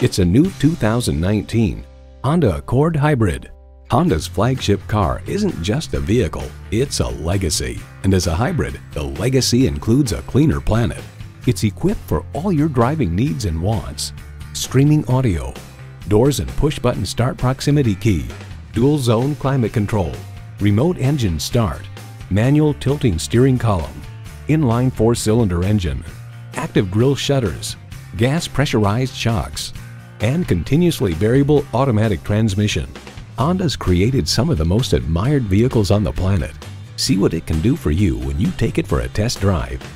It's a new 2019 Honda Accord Hybrid. Honda's flagship car isn't just a vehicle, it's a legacy. And as a hybrid, the legacy includes a cleaner planet. It's equipped for all your driving needs and wants. Streaming audio, doors and push-button start proximity key, dual-zone climate control, remote engine start, manual tilting steering column, inline four-cylinder engine, active grille shutters, gas pressurized shocks, and continuously variable automatic transmission. Honda's created some of the most admired vehicles on the planet. See what it can do for you when you take it for a test drive.